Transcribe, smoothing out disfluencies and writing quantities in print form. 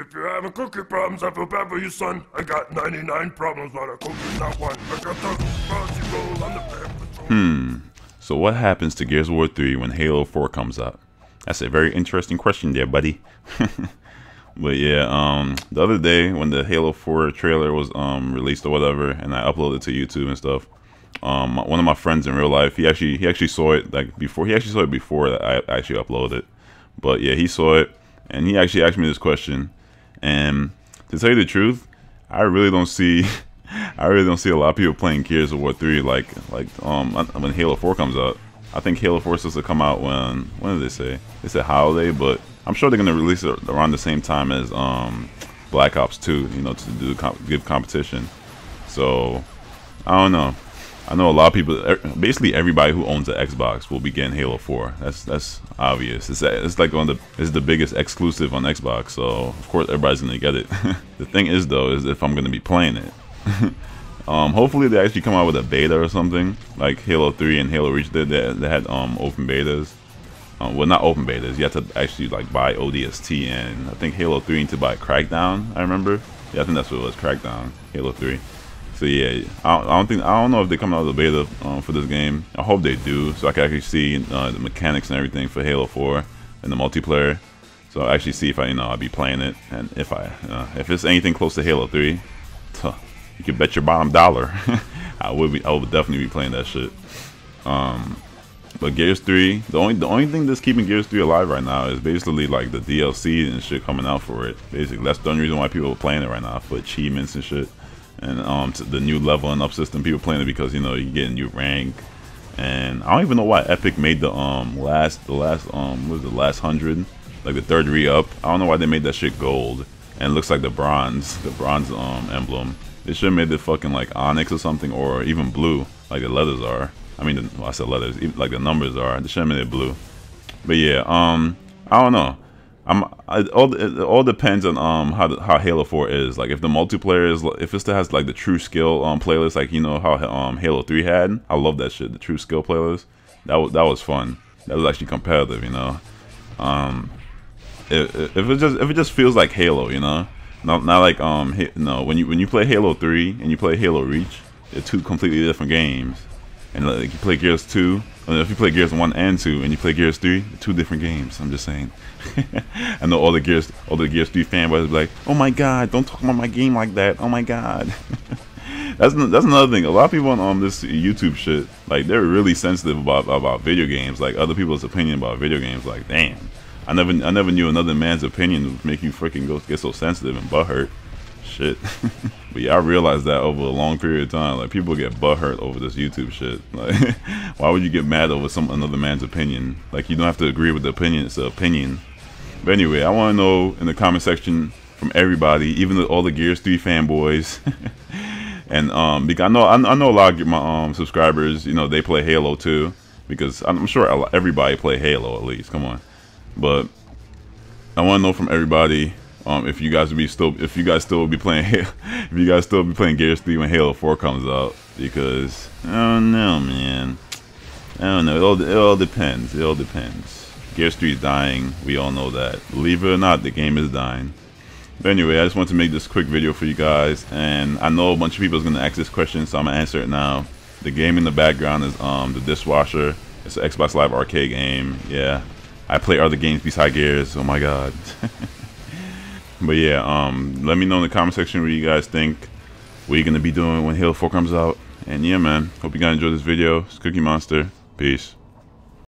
If you're having cookie problems, I feel bad for you, son. I got 99 problems, not a cookie, not one. I got the frosty roll on the paper. So what happens to Gears of War 3 when Halo 4 comes out? That's a very interesting question there, buddy. But yeah, the other day when the Halo 4 trailer was released or whatever, and I uploaded it to YouTube and stuff, one of my friends in real life, he actually saw it like before. He actually saw it before I actually uploaded it. But yeah, he saw it and he actually asked me this question. And to tell you the truth, I really don't see a lot of people playing Gears of War 3 like when Halo 4 comes out. I think Halo 4 is supposed to come out when did they say? They said holiday, but I'm sure they're gonna release it around the same time as Black Ops 2, you know, to give competition. So I don't know. I know a lot of people, basically everybody who owns an Xbox will be getting Halo 4. That's obvious. It's like it's the biggest exclusive on Xbox, so of course everybody's gonna get it. The thing is though, is if I'm gonna be playing it. Hopefully they actually come out with a beta or something, like Halo 3 and Halo Reach did. They had open betas. Well, not open betas. You had to actually like buy ODST, and I think Halo 3 to buy Crackdown. I remember. Yeah, I think that's what it was. Crackdown, Halo 3. So yeah, I don't know if they come out with a beta for this game. I hope they do, so I can actually see the mechanics and everything for Halo 4 and the multiplayer. So I actually see if I'll be playing it, and if it's anything close to Halo 3, you can bet your bottom dollar. I would definitely be playing that shit. But Gears 3, the only thing that's keeping Gears 3 alive right now is basically like the DLC and shit coming out for it. Basically, that's the only reason why people are playing it right now, for achievements and shit, and the new leveling up system. People playing it because you get a new rank, and I don't even know why Epic made the last 100, like the third re-up. I don't know why they made that shit gold, and it looks like the bronze emblem. They should have made it fucking like onyx or something, or even blue, like the letters are. I mean, I said letters, even, like the numbers are. They should have made it blue. But yeah, I don't know. It all depends on how Halo 4 is. Like if the multiplayer is, if it still has like the true skill playlist, like how Halo 3 had. I love that shit, the true skill playlist. That was fun. That was actually competitive, If it just feels like Halo, Not like no, when you play Halo 3 and you play Halo Reach, they're two completely different games. And like you play Gears 2, I mean, if you play Gears 1 and 2 and you play Gears 3, they're two different games. I'm just saying. I know all the Gears 3 fanboys will be like, "Oh my god, don't talk about my game like that. Oh my god." That's another thing. A lot of people on this YouTube shit, like they're really sensitive about video games, like other people's opinion about video games. Like, damn. I never knew another man's opinion would make you freaking get so sensitive and butthurt. Shit. But yeah, I realized that over a long period of time, like people get butthurt over this YouTube shit. Like, why would you get mad over another man's opinion? Like, you don't have to agree with the opinion. It's an opinion. But anyway, I want to know in the comment section from everybody, even all the Gears 3 fanboys. And because I know a lot of my subscribers, they play Halo too, because I'm sure everybody play Halo at least. Come on. But I want to know from everybody if you guys still be playing Gears 3 when Halo 4 comes out, because I don't know, man. I don't know. It all depends. It all depends. Gears 3 is dying. We all know that. Believe it or not, the game is dying. But anyway, I just want to make this quick video for you guys, and I know a bunch of people is gonna ask this question, so I'm gonna answer it now. The game in the background is The Dishwasher. It's an Xbox Live Arcade game. Yeah. I play other games besides Gears, oh my god. But yeah, let me know in the comment section what you guys think. What you're gonna be doing when Halo 4 comes out. And yeah, man, hope you guys enjoyed this video. It's Cookie Monster. Peace.